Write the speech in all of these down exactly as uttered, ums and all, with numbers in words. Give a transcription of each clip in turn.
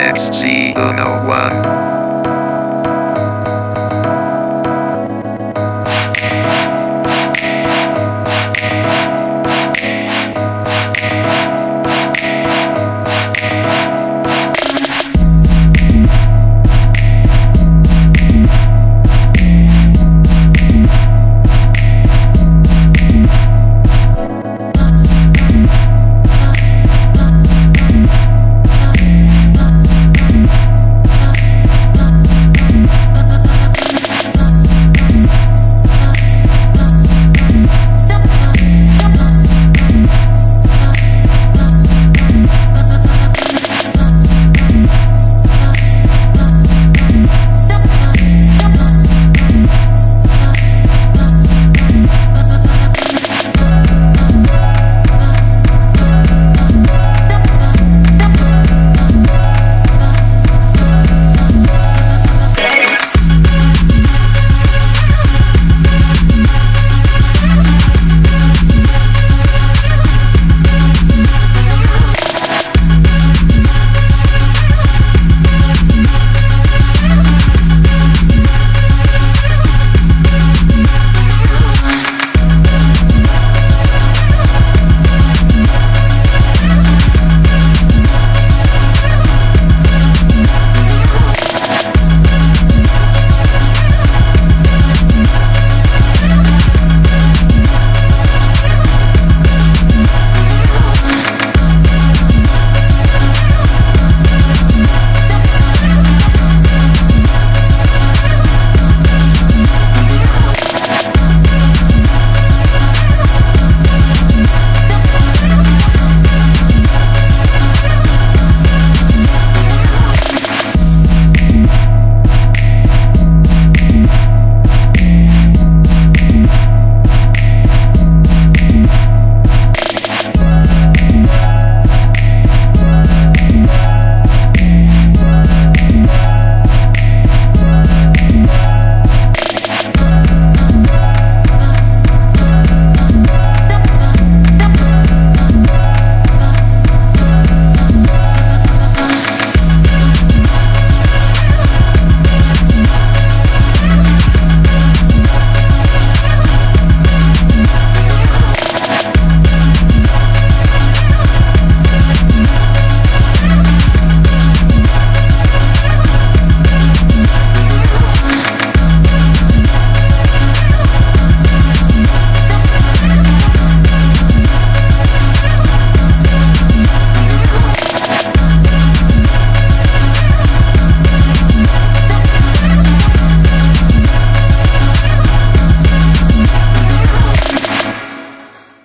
T X Z one.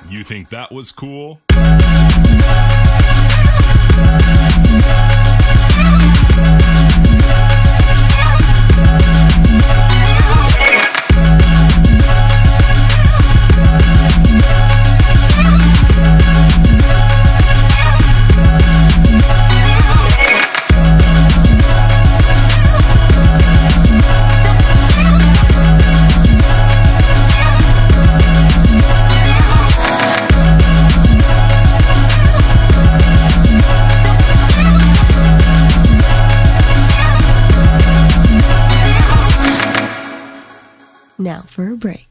You think that was cool? Now for a break.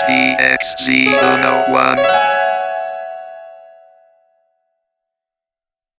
T X Z one.